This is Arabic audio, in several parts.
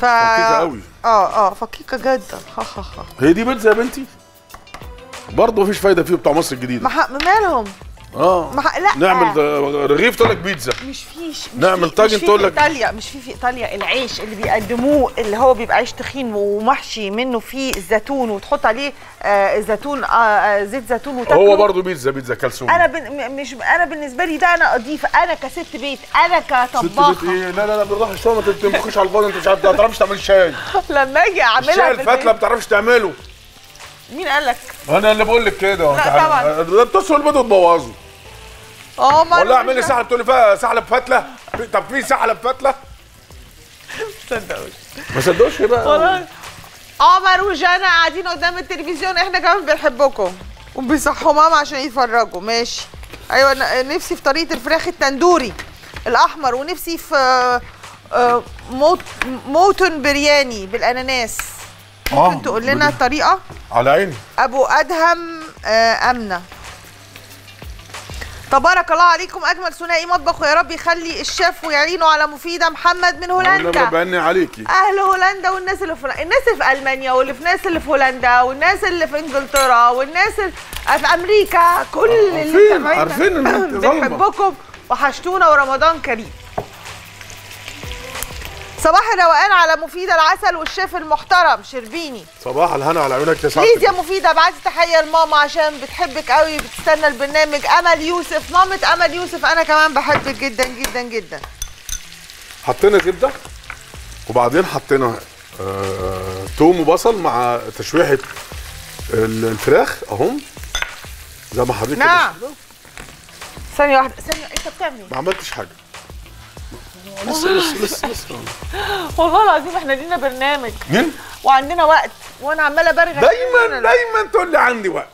فكيكه قوي. فكيكه جدا. هي دي بيتزا يا بنتي؟ برضه مفيش فايده فيه بتاع مصر الجديدة. مالهم؟ لا نعمل رغيف تقول لك بيتزا. مش فيش نعمل طاجن تقول لك ايطاليا. مش في ايطاليا العيش اللي بيقدموه اللي هو بيبقى عيش تخين ومحشي منه فيه الزيتون وتحط عليه زيتون زيت زيتون وتاكله. هو برضه بيتزا كلسون. انا انا بالنسبه لي ده انا اضيف انا كست بيت انا كطباخه. ست بيت ايه؟ لا بالراحه شويه ما تنفخيش على الفاضي. انت مش عارفه ما تعرفيش تعملي شاي. لما اجي اعملها الشاي الفتله ما بتعرفيش تعمله. مين قالك؟ انا اللي بقول لك كده. لا طبعا ده بتسوي البيض وتبوظه. والله اعمل لي سحله تقول لي فيها سحله بفتله. طب في سحله بفتله؟ ما صدقوش بقى والله. عمر وجانا قاعدين قدام التلفزيون، احنا كمان بنحبكم وبيصحوا ماما عشان يتفرجوا. ماشي. ايوه نفسي في طريقه الفراخ التندوري الاحمر، ونفسي في موتن برياني بالاناناس. ممكن تقول لنا الطريقه؟ على عيني. ابو ادهم امنه. تبارك الله عليكم، اجمل ثنائي مطبخ، ويا رب يخلي الشاف ويعينه على مفيده. محمد من هولندا. انا بهني عليكي اهل هولندا والناس اللي في الناس اللي في المانيا واللي في الناس اللي في هولندا والناس اللي في انجلترا والناس في امريكا، كل اللي عارفين بنحبكم وحشتونا ورمضان كريم. صباح الروقان على مفيده العسل والشيف المحترم شربيني. صباح الهنا على عيونك يا سعد. بليز يا مفيده ابعتي تحيه لماما عشان بتحبك قوي بتستنى البرنامج. امل يوسف، مامه امل يوسف، انا كمان بحبك جدا جدا جدا. حطينا زبده وبعدين حطينا توم وبصل مع تشويحه الفراخ اهم زي ما حضرتك. نعم. ثانيه واحده، انت بتعمل ايه؟ ما عملتش حاجه. لسه والله العظيم احنا لينا برنامج وعندنا وقت، وانا عماله برغي دايما تقول لي عندي وقت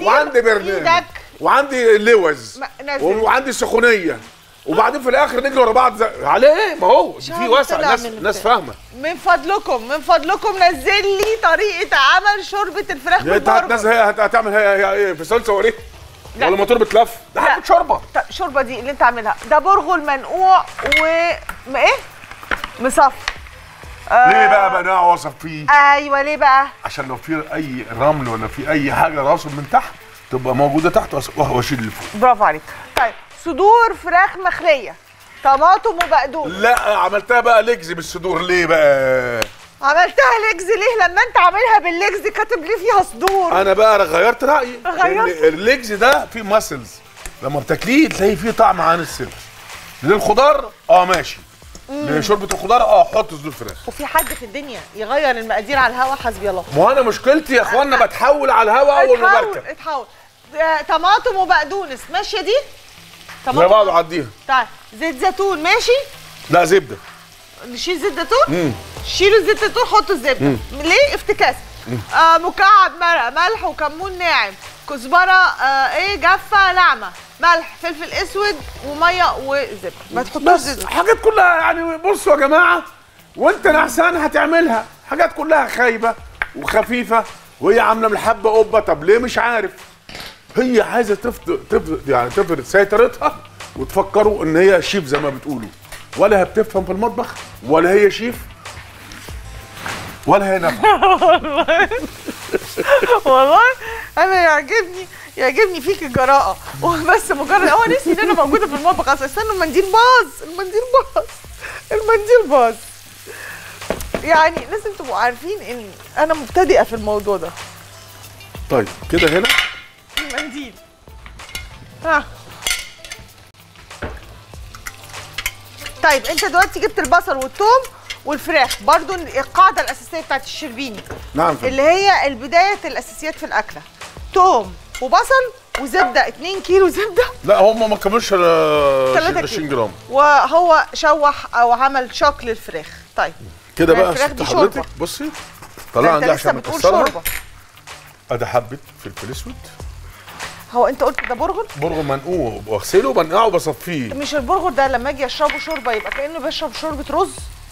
وعندي برنامج وعندي لوز وعندي سخونيه، وبعدين في الاخر نجري ورا بعض على ايه؟ ما هو في واسع. الناس فاهمه. من فضلكم نزل لي طريقه عمل شوربه الفراخ بالبرغل. انت هتعمل ايه؟ في صلصه وريه ولا موتور بتلف؟ ده حبه شوربه. طب الشوربه دي اللي انت عاملها ده برغل منقوع و ايه؟ مصفي. ليه بقى بنقع واصفيه؟ ايوه ليه بقى؟ عشان لو في اي رمل ولا في اي حاجه راسه من تحت تبقى موجوده تحت واشيل اللي فوق. برافو عليك. طيب صدور فراخ مخليه طماطم وبقدونس. لا عملتها بقى ليجز بالصدور. ليه بقى؟ عملتها ليجز ليه لما انت عاملها بالليجز كاتب ليه فيها صدور؟ انا بقى غيرت رايي. الليجز ده فيه ماسلز، لما بتاكليه تلاقي فيه طعم عن السر. للخضار ماشي، لشوربه الخضار حط صدور فراخ. وفي حد في الدنيا يغير المقادير على الهوا؟ حسبي الله. ما انا مشكلتي يا اخوانا بتحول على الهوا اول ما بركب. اتحول. طماطم وبقدونس ماشيه دي؟ طماطم. بعض عديها. طيب زيت زيتون ماشي؟ لا زبده. نشيل زيت زيتون؟ شيلوا الزيت زيتون حطوا الزبده. ليه؟ افتكاس. مكعب ملح وكمون ناعم، كزبره جافه ناعمه، ملح، فلفل اسود وميه وزبده. ما تحطوش زيت. حاجات كلها يعني بصوا يا جماعه، وانت نعسان هتعملها، حاجات كلها خايبه وخفيفه وهي عامله من الحبه قبه. طب ليه؟ مش عارف. هي عايزه تفرض سيطرتها وتفكروا ان هي شيف زي ما بتقولوا. ولا هي بتفهم في المطبخ ولا هي شيف ولا هي نافعه. والله انا يعجبني فيك الجراءه. بس مجرد نسي ان انا موجوده في المطبخ اصلا. استنوا المنديل باظ. يعني لازم تبقوا عارفين ان انا مبتدئه في الموضوع ده. طيب كده هنا المنديل طيب انت دلوقتي جبت البصل والثوم والفراخ، برضو القاعده الاساسيه بتاعت الشربيني. نعم. اللي هي البدايه الاساسيات في الاكله، ثوم وبصل وزبده. 2 كيلو زبده. لا هم ما كملوش 20 جرام، وهو شوح او عمل شوك للفراخ. طيب كده بقى ست حضرتك بصي طلعنا ده عشان نكسرها. ادي حبه فلفل اسود. هو انت قلت ده برغل منقوع، واغسله وبنقعه وبصفيه. مش البرغل ده لما اجي اشربه شوربه يبقى كانه بشرب شوربه رز؟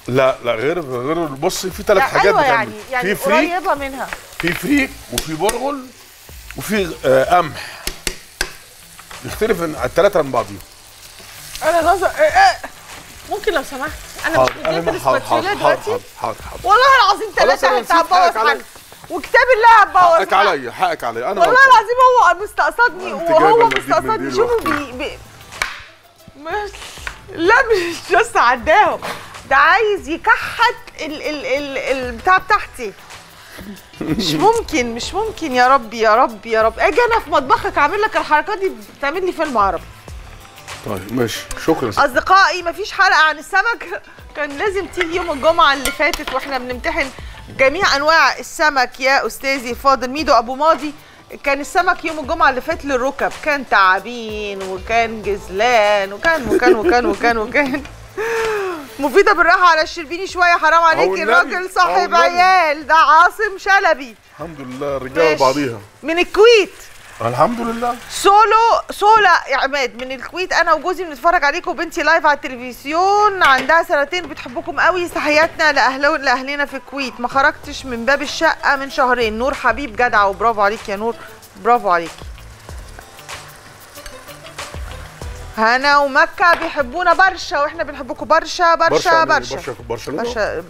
لا غير بصي في 3 حاجات. أيوة يعني في قريبه منها، في فريك وفي برغل وفي قمح. يختلف الثلاثه من بعضهم. انا ممكن لو سمحت انا مش مديك الاسباتشولا دلوقتي. والله العظيم ثلاثه هتعبوظ حاجتي وكتاب الله هتبوظ حقك عليا حقك عليا. انا والله العظيم هو مستقصدني وهو مستقصدني. شوفوا مش لا مش بس عداهم ده عايز يكحت البتاع بتاعتي. مش ممكن مش ممكن. يا رب يا رب يا رب اجي انا في مطبخك اعمل لك الحركات دي. بتعمل لي فيلم عربي. طيب ماشي شكرا اصدقائي. مفيش حلقه عن السمك كان لازم تيجي يوم الجمعه اللي فاتت واحنا بنمتحن جميع انواع السمك يا استاذي فاضل ميدو ابو ماضي. كان السمك يوم الجمعه اللي فات للركب كان تعابين وكان جزلان وكان وكان وكان وكان وكان مفيده. بالراحه على الشربيني شويه حرام عليكي. الراجل صاحب عيال ده عاصم شلبي. الحمد لله الرجاله بعضيها من الكويت الحمد لله. سولا يا عماد من الكويت. انا وجوزي بنتفرج عليكم وبنتي لايف على التلفزيون عندها 2 بتحبكم قوي. تحياتنا لاهلنا في الكويت. ما خرجتش من باب الشقه من 2 شهر. نور حبيب جدعه وبرافو عليك يا نور برافو عليك. هنا ومكه بيحبونا برشا واحنا بنحبكم برشا برشا برشا برشا برشا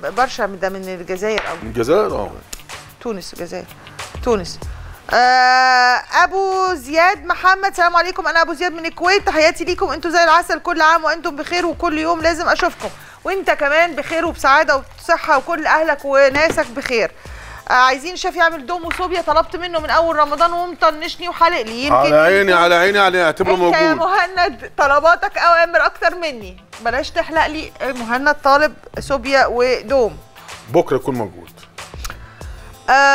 برشا برشا. ده من الجزائر او من الجزائر اه تونس. الجزائر تونس. ابو زياد محمد سلام عليكم. انا ابو زياد من الكويت. تحياتي ليكم انتوا زي العسل كل عام وانتم بخير وكل يوم لازم اشوفكم. وانت كمان بخير وبسعاده وبصحه وكل اهلك وناسك بخير. عايزين شاف يعمل دوم وصوبيا طلبت منه من اول رمضان ومطنشني وحلق لي. يمكن على عيني على عيني عليه اعتبره موجود. انت يا مهند طلباتك اوامر اكتر مني. بلاش تحلق لي. مهند طالب صوبيا ودوم بكره يكون موجود.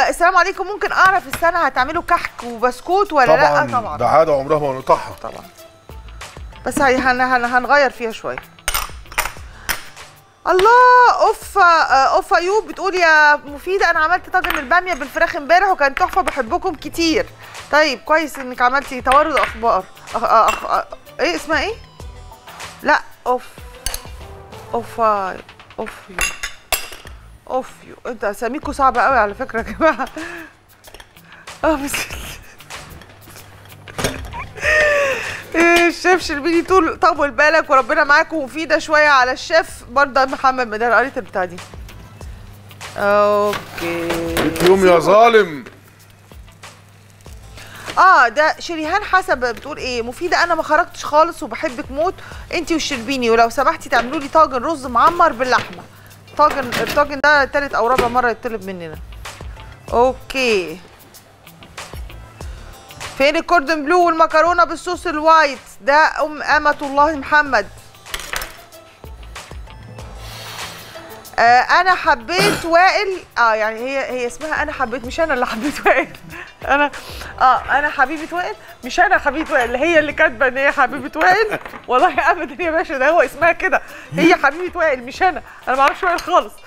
السلام عليكم. ممكن اعرف السنه هتعملوا كحك وبسكوت ولا طبعًا لا؟ طبعا ده عاده عمرها ما هنقطعها طبعا بس هنغير فيها شويه. الله اوف ايوب بتقول يا مفيده انا عملت طاجن الباميه بالفراخ امبارح وكان تحفه بحبكم كتير. طيب كويس انك عملتي توارد اخبار. ايه اسمها ايه؟ لا اوف اوف اوف يو. انت اساميكوا صعبه قوي على فكره يا جماعه. بس الشيف شربيني طول طول بالك وربنا معاكم. ومفيده شويه على الشيف برضه محمد مدار. قريت البتاع دي اوكي يوم يا ظالم. ده شريهان حسب بتقول ايه؟ مفيده انا ما خرجتش خالص وبحبك موت انتي والشربيني ولو سمحتي تعملوا لي طاجن رز معمر باللحمه. الطاجن ده 3 أو 4 مرة يتطلب مننا. اوكي فين الكوردن بلو والمكرونة بالصوص الوايت ده أمة الله محمد. أنا حبيت وائل. يعني هي اسمها أنا حبيت مش أنا اللي حبيت وائل. أنا حبيبة وائل مش أنا حبيبة وائل. هي اللي كاتبة إن هي حبيبة وائل. والله أبدا يا باشا ده هو اسمها كده. هي حبيبة وائل مش أنا. أنا معرفش وائل خالص.